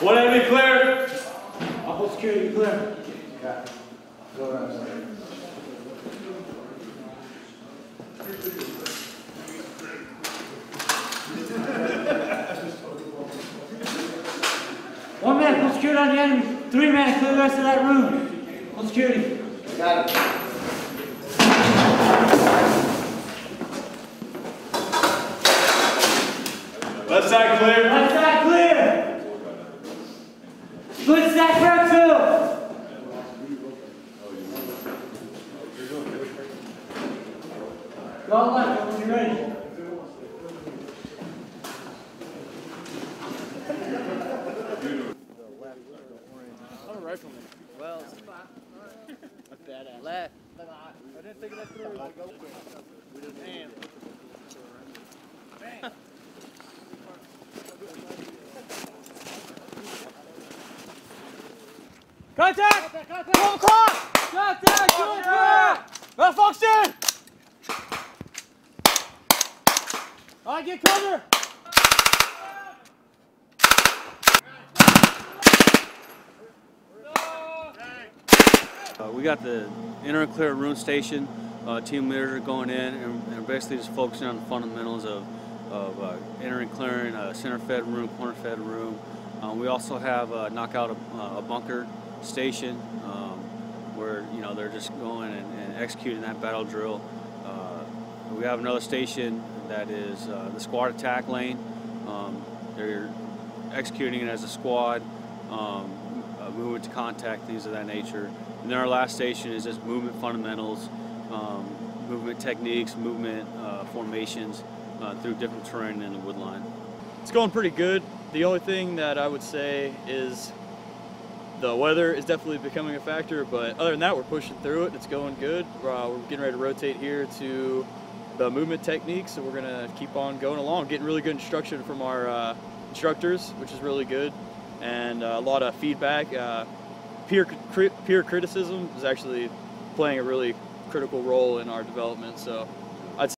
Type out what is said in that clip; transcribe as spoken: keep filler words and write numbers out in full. One enemy clear. I'll hold security clear. Yeah. Go around. One man, hold security on the enemy. Three man, clear the rest of that room. Hold security. Got it. Left side clear. Left side clear. Split stack prep fill. Go on left when you're ready. I'm a rifleman. Well, that's badass. Left. I didn't think that through. Damn. Bang. Contact! Contact! Contact! Contact! Contact! Malfunction! All right, get cover! Uh, we got the enter and clear rune station, uh, team leader going in, and, and basically just focusing on the fundamentals of, of uh, entering, clearing, uh, center fed room, corner fed room. Uh, we also have uh, knock out a, uh, a bunker station um, where you know they're just going and, and executing that battle drill. Uh, we have another station that is uh, the squad attack lane. Um, they're executing it as a squad, um, uh, movement to contact, things of that nature. And then our last station is just movement fundamentals, um, movement techniques, movement uh, formations uh, through different terrain in the wood line. It's going pretty good. The only thing that I would say is the weather is definitely becoming a factor, but other than that, we're pushing through it. It's going good. Uh, we're getting ready to rotate here to the movement techniques, so we're going to keep on going along, getting really good instruction from our uh, instructors, which is really good, and uh, a lot of feedback. Uh, peer, cri peer criticism is actually playing a really critical role in our development. So.